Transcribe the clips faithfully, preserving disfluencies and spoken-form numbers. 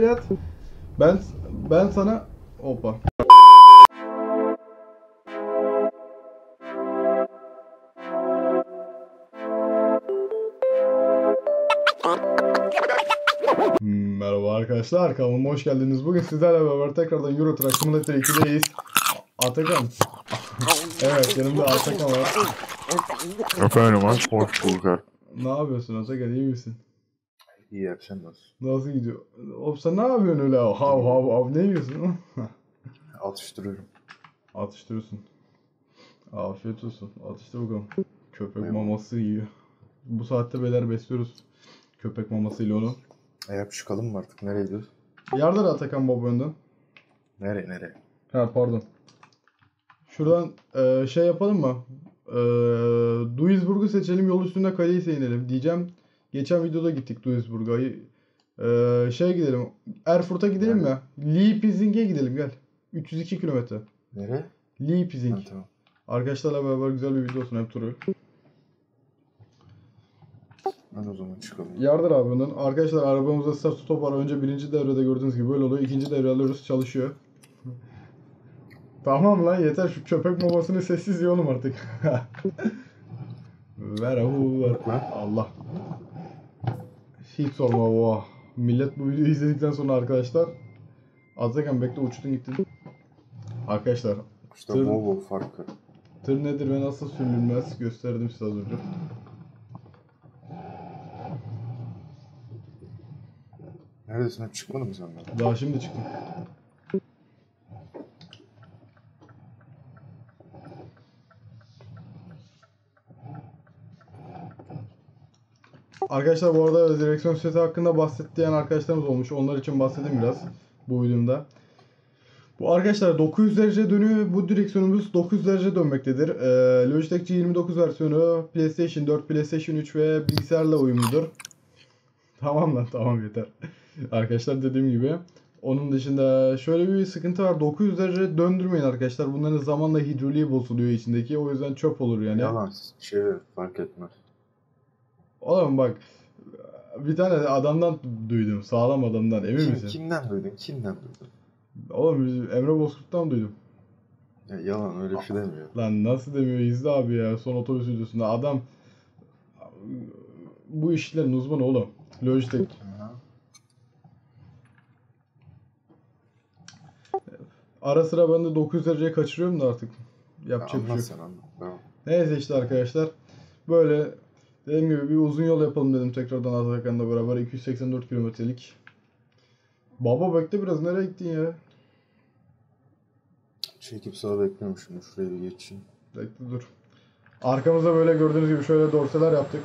yat. Ben ben sana opa. Merhaba arkadaşlar, kanalıma hoş geldiniz. Bugün sizlerle beraber tekrardan Euro Truck Simulator iki'deyiz. Atakan. Evet, yanımda Atakan var. Efendim, hoş bulduk. Ne yapıyorsun Atakan, iyi misin? İyi akşamlar. Nasıl gidiyor? Hop, sen ne yapıyorsun öyle? Hav hav hav, ne yiyorsun? Atıştırıyorum. Atıştırıyorsun. Afiyet olsun. Atıştır bakalım. Köpek Aynen. maması yiyor. Bu saatte beyler besliyoruz. Köpek mamasıyla onu. E yap çıkalım mı artık? Nereye gidiyoruz? Yardır Atakan baba önden. Nereye nereye? Ha pardon. Şuradan e, şey yapalım mı? E, Duisburg'u seçelim, yol üstünde kaleyse inelim diyeceğim. Geçen videoda gittik Duisburg'a. Ee, şeye gidelim. Erfurt'a gidelim mi? Leipzig'e gidelim, gel. üç yüz iki kilometre. Nereye? Leipzig. Ha, tamam. Arkadaşlarla beraber güzel bir video olsun, hep turu. Hadi o zaman çıkalım. Yardır abi bundan. Arkadaşlar arabamızda start stop var. Önce birinci devrede gördüğünüz gibi böyle oluyor. İkinci devrede alıyoruz, çalışıyor. Tamam lan, yeter şu köpek mamasını sessiz yiyelim artık. Ver avu ver. Allah. Hiç sorma baba. Millet bu videoyu izledikten sonra arkadaşlar Atakan bekle, uçtun gittin. Arkadaşlar İşte tır, Volvo farkı. Tır nedir ve nasıl sürülmez gösterdim size az önce. Neredesin? Hep çıkmadın mı sen bana? Daha şimdi çıktım. Arkadaşlar bu arada direksiyon seti hakkında bahsettiğin arkadaşlarımız olmuş. Onlar için bahsedeyim biraz bu videomda. Bu arkadaşlar dokuz yüz derece dönüyor. Bu direksiyonumuz dokuz yüz derece dönmektedir. Ee, Logitech G yirmi dokuz versiyonu PlayStation dört, PlayStation üç ve bilgisayarla uyumludur. Tamam lan, tamam yeter. Arkadaşlar dediğim gibi. Onun dışında şöyle bir sıkıntı var. dokuz yüz derece döndürmeyin arkadaşlar. Bunların zamanla hidroliği bozuluyor içindeki. O yüzden çöp olur yani. Yalan. Şey fark etmez. Oğlum bak, bir tane adamdan duydum, sağlam adamdan, emin Kim, misin? Kimden duydun, kimden duydun? Oğlum Emre Bozkurt'tan duydum. Ya yalan, öyle bir şey demiyor. Lan nasıl demiyor, izle abi ya, son otobüs videosunda adam bu işlerin uzmanı oğlum, Logitech. Ara sıra ben de dokuz yüz dereceye kaçırıyorum da artık yapacak bir şey yok. Anlat. Neyse işte arkadaşlar, böyle... Dediğim gibi bir uzun yol yapalım dedim tekrardan Atakan'la beraber, iki yüz seksen dört kilometrelik. Baba bekle biraz, nereye gittin ya? Çekip sağa bekliyormuşum, şuraya bir geçeyim. Bekle dur. Arkamızda böyle gördüğünüz gibi şöyle dorseler yaptık.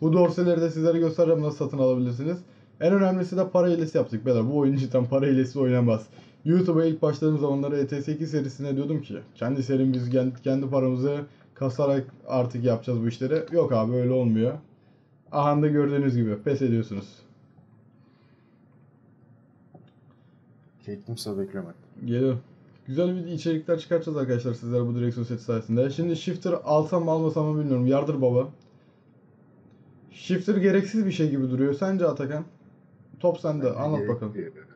Bu dorseleri de sizlere göstereceğim, nasıl satın alabilirsiniz. En önemlisi de para hilesi yaptık beyler, bu oyun cidden para hilesi oynanmaz. YouTube'a ilk başladığım zamanlarda E T S iki serisine diyordum ki kendi serim, biz kendi paramızı kasarak artık yapacağız bu işleri. Yok abi, öyle olmuyor. Aha da gördüğünüz gibi pes ediyorsunuz. Çektim sağa bekliyorum artık. Geliyor. Güzel bir içerikler çıkartacağız arkadaşlar sizlere bu direksiyon seti sayesinde. Şimdi shifter alsam mı almasam mı bilmiyorum. Yardır baba. Shifter gereksiz bir şey gibi duruyor. Sence Atakan? Top sende. Yani anlat bakalım.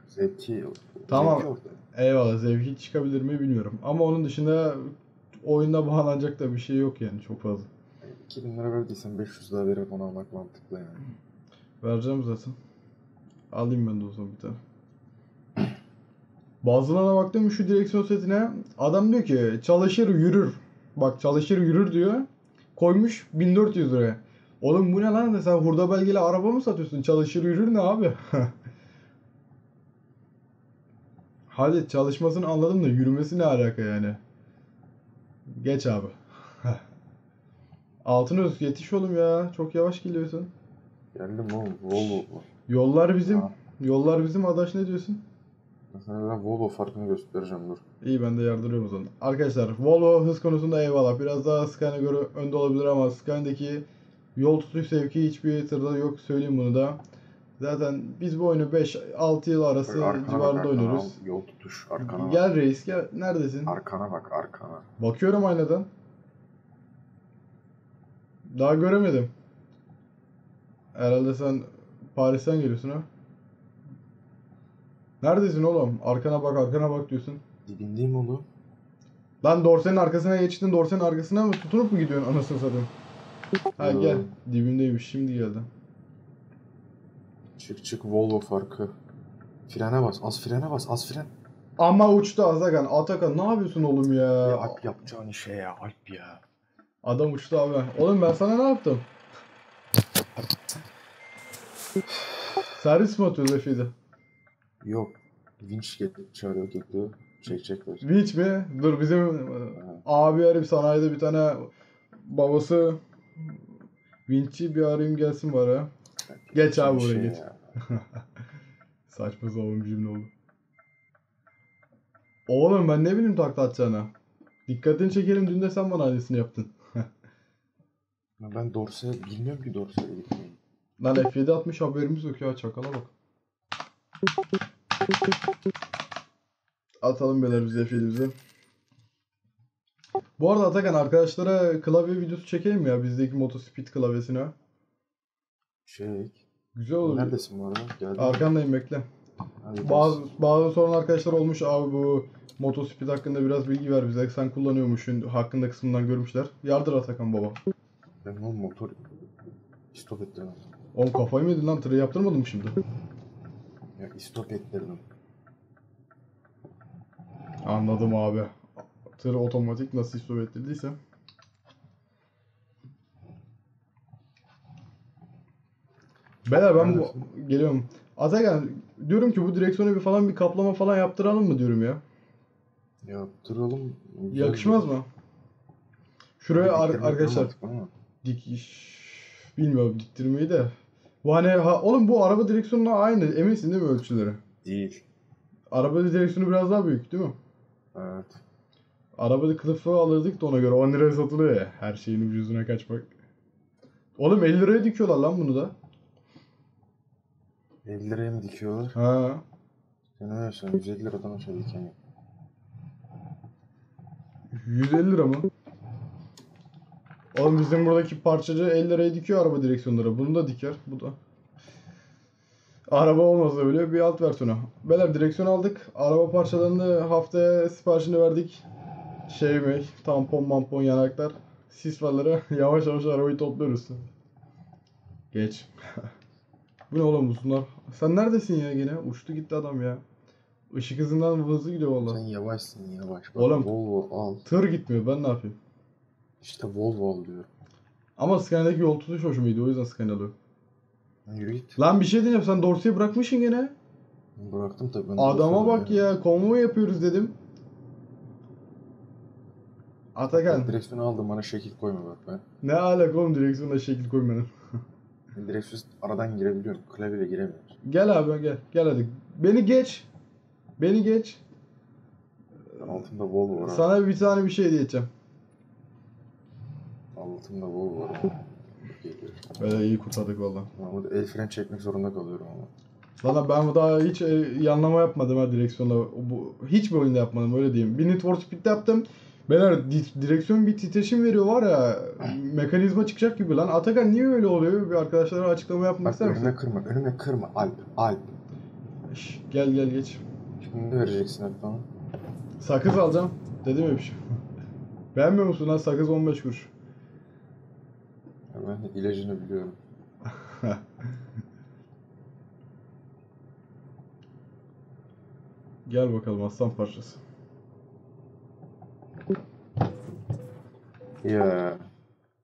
Zevki yok. Tamam. Zevki Eyvallah, zevki çıkabilir mi bilmiyorum. Ama onun dışında... Oyunda bağlanacak da bir şey yok yani, çok fazla. iki bin lira verdiysen beş yüz daha verip onu almak mantıklı yani. Vereceğim zaten. Alayım ben de o zaman bir tane. Bazılarına baktım şu direksiyon setine. Adam diyor ki çalışır yürür. Bak çalışır yürür diyor. Koymuş bin dört yüz liraya. Oğlum bu ne lan? Sen hurda belgeli araba mı satıyorsun? Çalışır yürür ne abi? Hadi çalışmasını anladım da yürümesi ne alaka yani? Geç abi. Altınöz yetiş oğlum ya. Çok yavaş geliyorsun. Geldim oğlum. Volvo. Yollar bizim. Ha. Yollar bizim adaş, ne diyorsun? Sana Volvo farkını göstereceğim, dur. İyi, ben de yardırıyorum o zaman. Arkadaşlar Volvo hız konusunda eyvallah. Biraz daha Scania göre önde olabilir ama Scania'daki yol tutuş sevki hiçbir tırda yok. Söyleyeyim bunu da. Zaten biz bu oyunu beş altı yıl arası arkana civarında bak, oynuyoruz. Al, yol tutuş, arkana gel bak. Reis gel. Neredesin? Arkana bak, arkana. Bakıyorum aynadan. Daha göremedim. Herhalde sen Paris'ten geliyorsun ha? Neredesin oğlum? Arkana bak, arkana bak diyorsun. Dibindeyim oğlum. Lan dorsenin arkasına geçtin, dorsenin arkasına mı tutunup mu gidiyorsun anasını satayım? Ha gel, dibindeymiş, şimdi geldi. Çık çık Volvo farkı. Frene bas, az frene bas, az fren. Ama uçtu Azakan, Atakan ne yapıyorsun oğlum ya? Ya alp yapacağın şey ya, alp ya. Adam uçtu abi. Oğlum ben sana ne yaptım? Servis mi atıyoruz Efe'de? Yok. Vinç getirip çağırıyor, getiriyor. Çekecekler. Vinç mi? Dur bizim abi arayayım, sanayide bir tane babası vinççi bir arayayım gelsin bana. Geç abi oraya şey geç. Saçma sapan bir cümle oldu. Oğlum ben ne bileyim takla atacağına. Dikkatini çekelim, dün de sen bana aynısını yaptın. Ben dorse bilmiyorum ki dorseye gitmeyi. Lan F yedi atmış haberimiz yok ya, çakala bak. Atalım beyler biz F yedimizi. Bu arada Atakan arkadaşlara klavye videosu çekeyim ya, bizdeki Moto Speed klavyesine. Şey. Güzel olur. Neredesin bu arada? Geldim. Arkandayım, bekle. Hadi bazı dersin. Bazı sorun arkadaşlar olmuş abi, bu Moto Speed hakkında biraz bilgi ver bize. Sen kullanıyormuşsun hakkında kısmından görmüşler. Yardır Atakan baba. Ben o motor istop ettirmem. Oğlum kafayı mı yedin lan? Tırı yaptırmadın mı şimdi? Ya istop ettirmem. Anladım abi. Tır otomatik nasıl istop ettirdiyse. Beyler ben bu... Geliyorum. Atakan diyorum ki bu direksiyonu bir falan bir kaplama falan yaptıralım mı diyorum ya. Yaptıralım. Yakışmaz mı? Şuraya ar arkadaşlar dikiş bilmiyorum diktirmeyi de. Bu hani ha, oğlum bu araba direksiyonuna aynı, eminsin değil mi ölçüleri? Değil. Araba direksiyonu biraz daha büyük değil mi? Evet. Arabada kılıfı alırdık da ona göre on liraya satılıyor ya, her şeyin ucuzuna kaçmak. Oğlum elli liraya dikiyorlar lan bunu da. elli liraya mı dikiyorlar? Ha. Sen ne diyorsun? yüz elli liradan aşağı diken yok. yüz elli lira mı? Oğlum bizim buradaki parçacı elli liraya dikiyor araba direksiyonları. Bunu da diker. Bu da. Araba olmazsa böyle bir alt versiyonu. Beyler direksiyon aldık. Araba parçalarını haftaya siparişini verdik. Şey mi? Tampon, mampon, yanaklar. Sis farları. Yavaş yavaş arabayı topluyoruz. Geç. Bu ne oğlum bunlar? Sen neredesin ya gene? Uçtu gitti adam ya. Işık hızından hızlı gidiyor valla. Sen yavaşsın yavaş. Bak, oğlum Volvo al. Tır gitmiyor, ben ne yapayım? İşte Volvo al diyorum. Ama Scania'daki yol tutuş hoşuma gidiyor, o yüzden Scania alıyorum. Yürü git. Lan bir şey diyeceğim, sen dorsiyi bırakmışsın gene. Bıraktım tabii. Adama bak ya, ya konvoy yapıyoruz dedim. Atakan. Ben direksiyonu aldım, bana şekil koyma bak ben. Ne alaka oğlum direksiyonuna şekil koymanın. Direksiyon aradan girebiliyorum, klavyeyle giremiyorum. Gel abi gel, gel hadi. Beni geç. Beni geç. Altında Volvo var. Sana bir tane bir şey hediye edeceğim. Altında Volvo var. Böyle iyi kurtardık valla. El fren çekmek zorunda kalıyorum ama. Valla ben daha hiç yanlama yapmadım ha direksiyonda. Bu, hiç bir oyunda yapmadım öyle diyeyim. Bir Need for Speed'de yaptım. Beyler di direksiyon bir titreşim veriyor var ya, mekanizma çıkacak gibi lan. Atakan niye öyle oluyor? Bir arkadaşlara açıklama yapmak ister misin? Önüme kırma, önüme kırma. Alp, alp. Şş, gel gel geç. Şimdi vereceksin hep bana. Sakız alacağım. Dedim ya bir şey. Beğenmiyor musun lan? Sakız on beş kuruş. Ben ilacını biliyorum. Gel bakalım aslan parçası. Ya.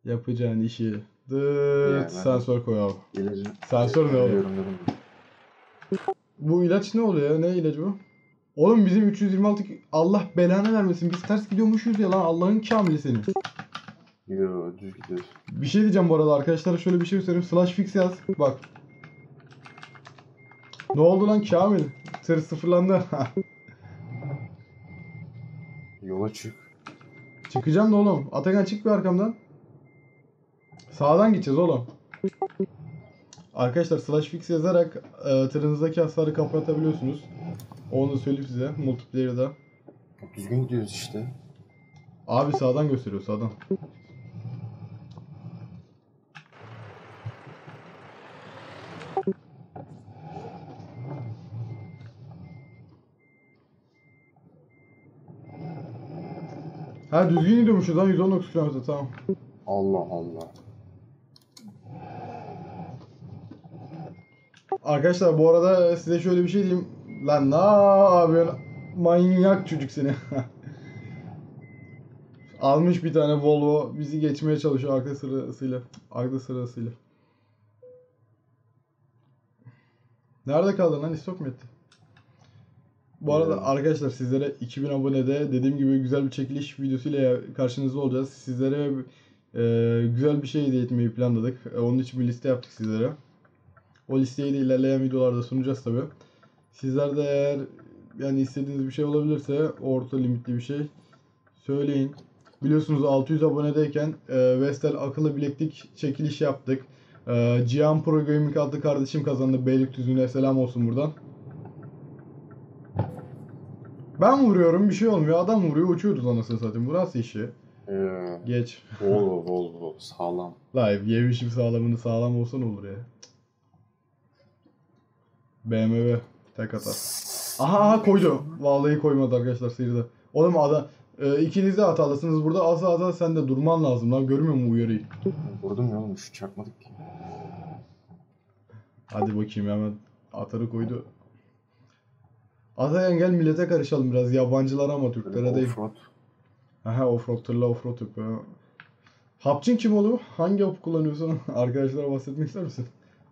Yapacağın işi. Dıt. Sensör koy abi. İlacı. Sensör ne oğlum? Bu ilaç ne oluyor ya? Ne ilacı bu? Oğlum bizim üç yüz yirmi altı... Allah belanı vermesin. Biz ters gidiyormuşuz ya lan. Allah'ın kamili senin. Yoo düz gidiyoruz. Bir şey diyeceğim bu arada. Arkadaşlara şöyle bir şey göstereyim. Slash fix yaz. Bak. Ne oldu lan kamil? Tır sıfırlandı. Yola çık. Çıkacağım da oğlum. Atakan çık bir arkamdan. Sağdan gideceğiz oğlum. Arkadaşlar slash fix yazarak e, tırınızdaki hasarı kapatabiliyorsunuz. Onu da söyleyeyim size. Multiplayer'da. Düzgün gidiyoruz işte. Abi sağdan gösteriyor, sağdan. Ha düzgün gidiyormuşuz lan, yüz on dokuz kilometre tamam. Allah Allah. Arkadaşlar bu arada size şöyle bir şey diyeyim. Lan ne yapıyorsun? Manyak çocuk seni. Almış bir tane Volvo, bizi geçmeye çalışıyor arka sırasıyla. Arka sırasıyla. Nerede kaldın lan? İstok mu etti? Bu arada evet. Arkadaşlar sizlere iki bin abonede dediğim gibi güzel bir çekiliş videosuyla karşınızda olacağız. Sizlere e, güzel bir şey hediye etmeyi planladık. E, onun için bir liste yaptık sizlere. O listeyi de ilerleyen videolarda sunacağız tabi. Sizler de eğer yani istediğiniz bir şey olabilirse orta limitli bir şey söyleyin. Biliyorsunuz altı yüz abonedeyken e, Vestel akıllı bileklik çekiliş yaptık. E, Cihan Pro Gaming adlı kardeşim kazandı. Beylikdüzü'ne selam olsun buradan. Ben vuruyorum bir şey olmuyor, adam vuruyor uçuyoruz anasını satayım. Burası işi. Ee, Geç. Volvo Volvo sağlam. Live yemişim sağlamını, sağlam olsan olur ya. B M W tek atar. Aha, aha koydu. Vallahi koymadı arkadaşlar seyirde. Oğlum adam e, ikiniz de hatalısınız burada. Asla asla sen de durman lazım lan, görmüyor musun uyarıyı? Vurdum ya oğlum, şu çakmadık ki. Hadi bakayım hemen atarı koydu. Atayan gel millete karışalım biraz, yabancılara ama Türklere değil. Offroad. Aha offroad, tırla offroad yapıyor. Hapçın kim oğlum? Hangi hap kullanıyorsun? Arkadaşlara bahsetmek ister misin?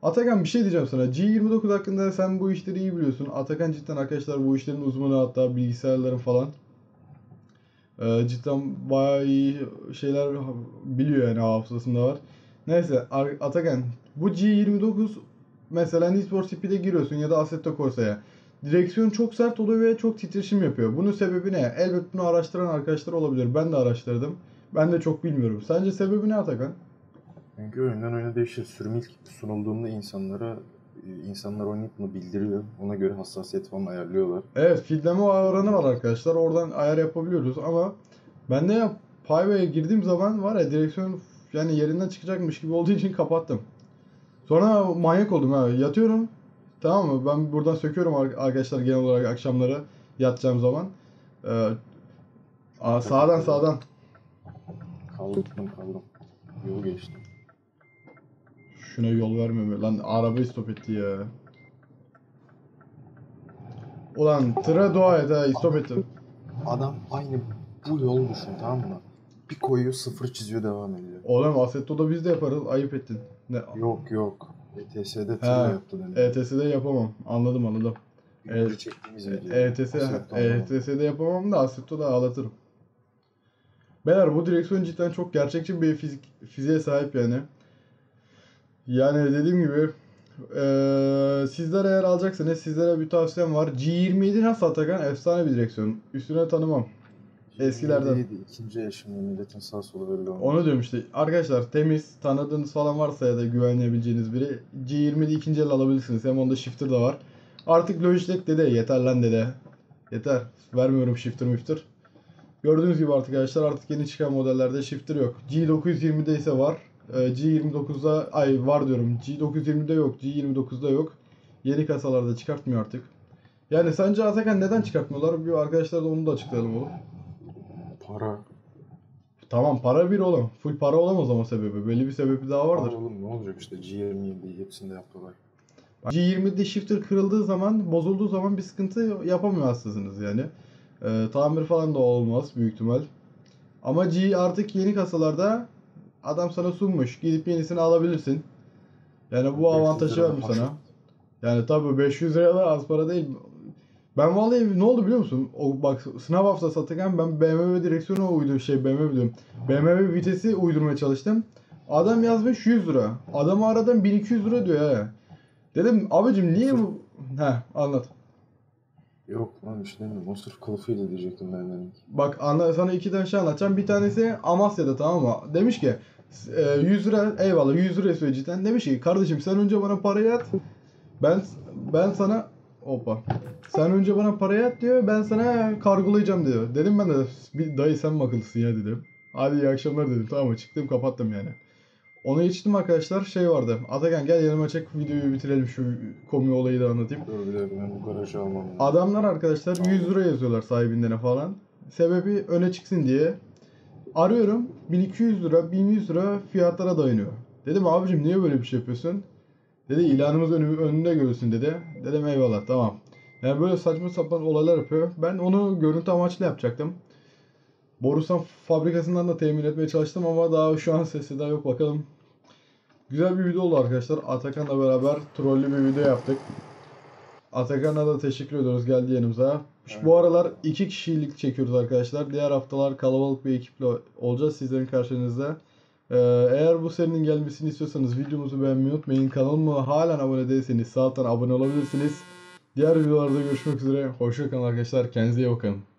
Atakan bir şey diyeceğim sana. G yirmi dokuz hakkında sen bu işleri iyi biliyorsun. Atakan cidden arkadaşlar bu işlerin uzmanı, hatta bilgisayarların falan. Ee, cidden bayağı iyi şeyler biliyor yani, hafızasında var. Neyse Atakan, bu G yirmi dokuz mesela Nispor Speed'e giriyorsun ya da Assetto Corsa'ya. Direksiyon çok sert oluyor ve çok titreşim yapıyor. Bunun sebebi ne? Elbette bunu araştıran arkadaşlar olabilir. Ben de araştırdım. Ben de çok bilmiyorum. Sence sebebi ne Atakan? Çünkü oyundan oyuna değişir. Sürüm ilk sunulduğunda insanlara, insanlar oynayıp mı bildiriyor. Ona göre hassasiyet falan ayarlıyorlar. Evet, feedleme oranı var arkadaşlar. Oradan ayar yapabiliyoruz ama ben de Payvay'a girdiğim zaman var ya, direksiyon yani yerinden çıkacakmış gibi olduğu için kapattım. Sonra manyak oldum ha. Yatıyorum. Tamam mı? Ben buradan söküyorum arkadaşlar genel olarak akşamları yatacağım zaman. Ee, aa, sağdan sağdan. Kaldım kaldım. Yol geçtim. Şuna yol vermiyor lan, arabayı stop etti ya. Ulan tıra dua et ha, stop etti. Adam aynı bu yolu düşün tamam mı? Bir koyuyor sıfır çiziyor devam ediyor. Oğlum Assetto'da biz de yaparız, ayıp ettin. Ne? Yok yok. E T S'de tırla yaptı demek. E T S'de yapamam. Anladım anladım. E çektiğimiz video. E T S'de yapamam da Assetto'da ağlatırım. Beyler bu direksiyon cidden çok gerçekçi bir fizik, fiziğe sahip yani. Yani dediğim gibi ee, sizler eğer alacaksanız sizlere bir tavsiyem var. G yirmi yedi nasıl Atakan? Efsane bir direksiyon. Üstüne tanımam. Eskilerden. İkinci yaşımda milletin sağ solu belli olmuyor. Onu diyorum işte. Arkadaşlar temiz, tanıdığınız falan varsa ya da güvenebileceğiniz biri G yirmide ikinci el alabilirsiniz. Hem onda shifter da var. Artık Logitech dede yeter lan dede. Yeter. Vermiyorum shifter müfter. Gördüğünüz gibi artık arkadaşlar artık yeni çıkan modellerde shifter yok. G dokuz yüz yirmide ise var. G yirmi dokuzda ay var diyorum. G dokuz yüz yirmide yok. G yirmi dokuzda yok. Yeni kasalarda çıkartmıyor artık. Yani sence Atakan neden çıkartmıyorlar? Bir arkadaşlar da onu da açıklayalım oğlum. Para. Tamam para bir oğlum. Full para olamaz ama sebebi. Belli bir sebebi daha vardır. Para oğlum ne olacak işte, G yirmi yedi hepsinde yapıyorlar. G yirmide shifter kırıldığı zaman, bozulduğu zaman bir sıkıntı yapamıyorsunuz yani. Ee, tamir falan da olmaz büyük ihtimal. Ama G artık yeni kasalarda adam sana sunmuş. Gidip yenisini alabilirsin. Yani bu avantajı vermiş sana. Yani tabi beş yüz lira da az para değil. Ben vallahi ne oldu biliyor musun? O bak sınav haftası satarken ben B M W direksiyonu uydum şey B M W diyorum. B M W vitesi uydurmaya çalıştım. Adam yazmış yüz lira. Adamı aradım bin iki yüz lira diyor ya. Dedim abicim niye bu? He anlat. Yok lan işte demiyorum. O sırf kılıfıyla diyecektim ben dedim. Bak anla, sana iki tane şey anlatacağım. Bir tanesi Amasya'da tamam mı? Demiş ki yüz lira eyvallah yüz lira söyleyecekten. Demiş ki kardeşim sen önce bana parayı at. Ben ben sana hoppa. Sen önce bana parayı at diyor, ben sana kargolayacağım diyor. Dedim ben de bir dayı sen mi akıllısın ya dedim. Hadi iyi akşamlar dedim tamam mı, çıktım kapattım yani. Onu içtim arkadaşlar şey vardı. Atakan gel yanıma çek videoyu bitirelim, şu komik olayı da anlatayım. Dur bir dakika ben bu garajı almam. Adamlar arkadaşlar yüz lira yazıyorlar sahibinden falan. Sebebi öne çıksın diye. Arıyorum, bin iki yüz lira, bin yüz lira fiyatlara dayanıyor. Dedim abicim niye böyle bir şey yapıyorsun? Dedi ilanımız önü, önünde görülsün dedi. Dedim eyvallah tamam. Yani böyle saçma sapan olaylar yapıyor. Ben onu görüntü amaçlı yapacaktım. Borusan fabrikasından da temin etmeye çalıştım ama daha şu an sesi daha yok, bakalım. Güzel bir video oldu arkadaşlar. Atakan'la beraber trollü bir video yaptık. Atakan'a da teşekkür ediyoruz geldi yanımıza. Evet. Bu aralar iki kişilik çekiyoruz arkadaşlar. Diğer haftalar kalabalık bir ekiple olacağız sizlerin karşınızda. Ee, eğer bu serinin gelmesini istiyorsanız videomuzu beğenmeyi unutmayın. Kanalıma halen abone değilseniz sağ alttan abone olabilirsiniz. Diğer videolarda görüşmek üzere. Hoşça kalın arkadaşlar. Kendinize iyi bakın.